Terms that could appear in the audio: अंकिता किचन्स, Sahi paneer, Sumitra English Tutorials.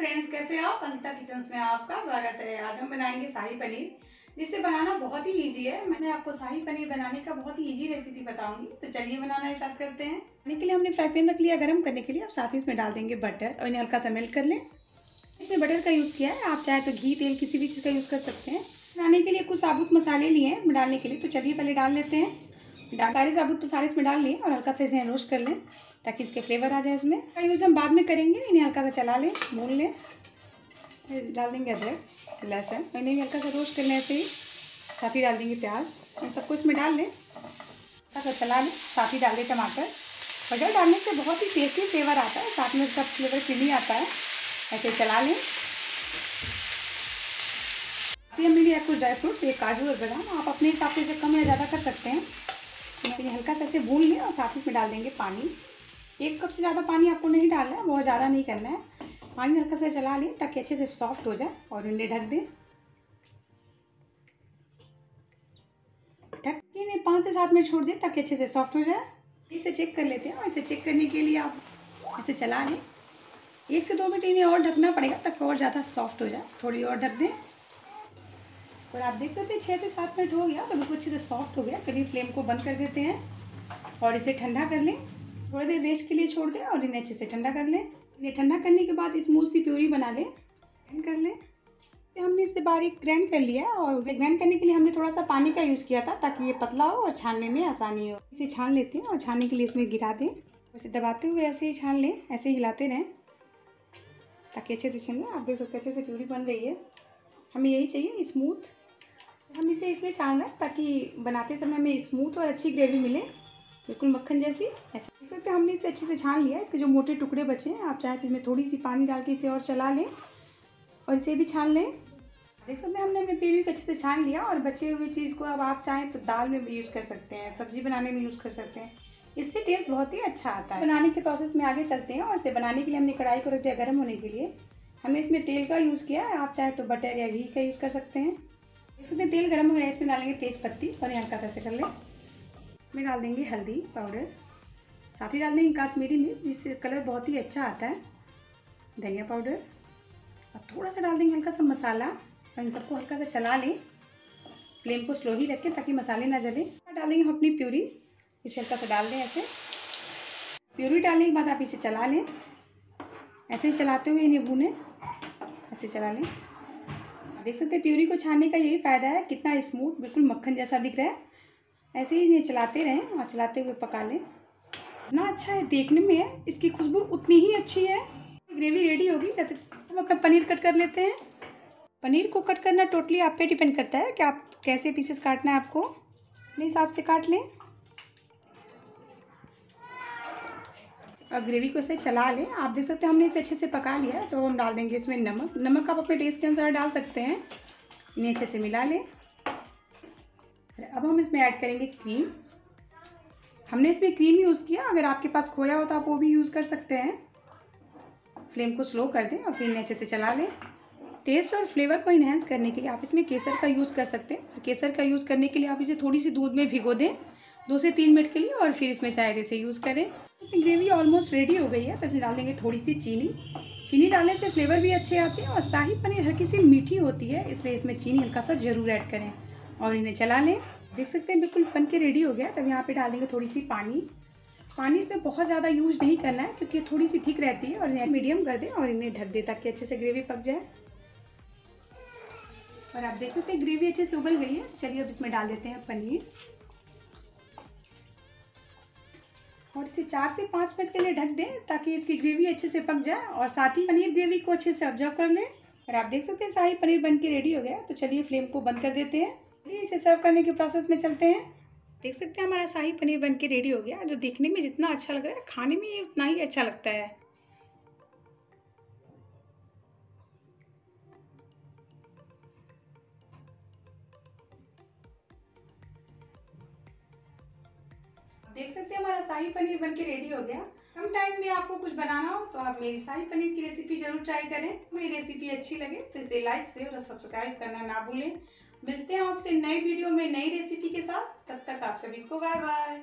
Friends, कैसे हो? अंकिता किचन्स में आपका स्वागत है। आज हम बनाएंगे शाही पनीर, जिसे बनाना बहुत ही इजी है। मैंने आपको शाही पनीर बनाने का बहुत ही इजी रेसिपी बताऊंगी, तो चलिए बनाना स्टार्ट करते हैं। बनाने के लिए हमने फ्राई पैन रख लिया गरम करने के लिए। अब साथ ही इसमें डाल देंगे बटर और इन्हें हल्का सा मेल्ट कर लें। इसमें बटर का यूज़ किया है, आप चाहे तो घी, तेल किसी भी चीज़ का यूज़ कर सकते हैं। बनाने के लिए कुछ साबुत मसाले लिए हैं डालने के लिए, तो चलिए पहले डाल लेते हैं। सारे साबुत मसाले इसमें डाल लें और हल्का सा इसे रोस्ट कर लें ताकि इसके फ्लेवर आ जाए। इसमें इसका यूज़ हम बाद में करेंगे। इन्हें हल्का सा चला लें, भून लें। डाल देंगे अदरक, लहसुन, इन्हें भी हल्का सा रोस्ट कर लें ऐसे ही। साथ ही डाल देंगे प्याज, सब कुछ इसमें डाल लें, हल्का सा चला लें। साथ ही डाल दें टमाटर। बटर डालने से बहुत ही टेस्टी फ्लेवर आता है, साथ में उसका फ्लेवर क्रीमी आता है। ऐसे चला लें। हमने लिया कुछ ड्राई फ्रूट, ये काजू और बादाम, आप अपने हिसाब से इसे कम या ज़्यादा कर सकते हैं। हल्का सा इसे भून लें और साथ ही इसमें डाल देंगे पानी। 1 कप से ज़्यादा पानी आपको नहीं डालना है, बहुत ज़्यादा नहीं करना है। पानी हल्का सा चला लें ताकि अच्छे से सॉफ्ट हो जाए और इन्हें ढक दें। ढक के इन्हें 5 से 7 मिनट छोड़ दें ताकि अच्छे से सॉफ्ट हो जाए। इसे चेक कर लेते हैं और इसे चेक करने के लिए आप इसे चला लें। 1 से 2 मिनट इन्हें और ढकना पड़ेगा ताकि और ज़्यादा सॉफ्ट हो जाए। थोड़ी और ढक दें और आप देख सकते हैं 6 से 7 मिनट हो गया, तो बिल्कुल अच्छे से सॉफ्ट हो गया। चलिए फ्लेम को बंद कर देते हैं और इसे ठंडा कर लें। थोड़ी देर रेस्ट के लिए छोड़ दें और इन्हें अच्छे से ठंडा कर लें। इन्हें ठंडा करने के बाद स्मूथ सी प्यूरी बना लें, ग्राइंड कर लें। हमने इसे बारीक ग्राइंड कर लिया और उसे ग्राइंड करने के लिए हमने थोड़ा सा पानी का यूज़ किया था ताकि ये पतला हो और छानने में आसानी हो। इसे छान लेते हैं और छानने के लिए इसमें गिरा दें। उसे दबाते हुए ऐसे ही छान लें, ऐसे ही हिलाते रहें ताकि अच्छे से छान लें। आप देख सकते हैं अच्छे से प्यूरी बन रही है। हमें यही चाहिए स्मूथ। हम इसे इसलिए छान रहे हैं ताकि बनाते समय हमें स्मूथ और अच्छी ग्रेवी मिले, बिल्कुल मक्खन जैसी। ऐसे देख सकते हैं हमने इसे अच्छे से छान लिया। इसके जो मोटे टुकड़े बचे हैं, आप चाहे तो इसमें थोड़ी सी पानी डाल के इसे और चला लें और इसे भी छान लें। देख सकते हैं हमने अपने प्यूरी को अच्छे से छान लिया और बचे हुए चीज़ को अब आप चाहें तो दाल में भी यूज़ कर सकते हैं, सब्जी बनाने में यूज़ कर सकते हैं। इससे टेस्ट बहुत ही अच्छा आता है। बनाने के प्रोसेस में आगे चलते हैं और इसे बनाने के लिए हमने कढ़ाई को रख दिया गर्म होने के लिए। हमने इसमें तेल का यूज़ किया है, आप चाहे तो बटर या घी का यूज़ कर सकते हैं। देख सकते हैं तेल गर्म हो गया, इसमें डालेंगे तेज़पत्ती और हल्का सा ऐसे कर लें। इसमें डाल देंगे हल्दी पाउडर, साथ ही डाल देंगे कश्मीरी मिर्च जिससे कलर बहुत ही अच्छा आता है, धनिया पाउडर और थोड़ा सा डाल देंगे हल्का सा मसाला और इन सबको हल्का सा चला लें। फ्लेम को स्लो ही रखें ताकि मसाले ना जलें। डाल देंगे हम अपनी प्यूरी, इसे हल्का सा डाल दें ऐसे। प्यूरी डालने के बाद आप इसे चला लें, ऐसे ही चलाते हुए इन्हें भूनें, ऐसे चला लें। देख सकते हैं प्यूरी को छानने का यही फ़ायदा है, कितना स्मूथ बिल्कुल मक्खन जैसा दिख रहा है। ऐसे ही इन्हें चलाते रहें और चलाते हुए पका लें। इतना अच्छा है देखने में है, इसकी खुशबू उतनी ही अच्छी है। ग्रेवी रेडी होगी। हम अपना पनीर कट कर लेते हैं। पनीर को कट करना टोटली आप पे डिपेंड करता है कि आप कैसे पीसेस काटना है, आपको अपने हिसाब से काट लें और ग्रेवी को ऐसे चला लें। आप देख सकते हैं हमने इसे अच्छे से पका लिया, तो हम डाल देंगे इसमें नमक। नमक आप अपने टेस्ट के अनुसार डाल सकते हैं। इन्हें अच्छे से मिला लें। अब हम इसमें ऐड करेंगे क्रीम। हमने इसमें क्रीम यूज़ किया, अगर आपके पास खोया हो तो आप वो भी यूज़ कर सकते हैं। फ्लेम को स्लो कर दें और फिर इन्हें अच्छे से चला लें। टेस्ट और फ्लेवर को इन्हेंस करने के लिए आप इसमें केसर का यूज़ कर सकते हैं। केसर का यूज़ करने के लिए आप इसे थोड़ी सी दूध में भिगो दें 2 से 3 मिनट के लिए और फिर इसमें चाय इसे यूज़ करें। ग्रेवी ऑलमोस्ट रेडी हो गई है, तब से डाल देंगे थोड़ी सी चीनी। चीनी डालने से फ्लेवर भी अच्छे आते हैं और शाही पनीर हल्की सी मीठी होती है, इसलिए इसमें चीनी हल्का सा ज़रूर ऐड करें और इन्हें चला लें। देख सकते हैं बिल्कुल बन के रेडी हो गया। तब यहाँ पे डाल देंगे थोड़ी सी पानी। पानी इसमें बहुत ज़्यादा यूज़ नहीं करना है क्योंकि थोड़ी सी थिक रहती है और इन्हें मीडियम कर दें और इन्हें ढक दें ताकि अच्छे से ग्रेवी पक जाए। और आप देख सकते हैं ग्रेवी अच्छे से उबल गई है। चलिए अब इसमें डाल देते हैं पनीर और इसे 4 से 5 मिनट के लिए ढक दें ताकि इसकी ग्रेवी अच्छे से पक जाए और साथ ही पनीर ग्रेवी को अच्छे से ऑब्जर्व कर लें। और आप देख सकते हैं शाही पनीर बन के रेडी हो गया, तो चलिए फ्लेम को बंद कर देते हैं। इसे सर्व करने के प्रोसेस में चलते हैं। देख सकते हैं हमारा शाही पनीर बन के रेडी हो गया। जो देखने में जितना अच्छा लग रहा है, खाने में ये उतना ही अच्छा लगता है। देख सकते हैं हमारा शाही पनीर बन के रेडी हो गया। कम टाइम में आपको कुछ बनाना हो तो आप मेरी शाही पनीर की रेसिपी जरूर ट्राई करें। मेरी रेसिपी अच्छी लगे तो इसे लाइक, शेयर और सब्सक्राइब करना ना भूलें। मिलते हैं आपसे नए वीडियो में नई रेसिपी के साथ। तब तक आप सभी को बाय बाय।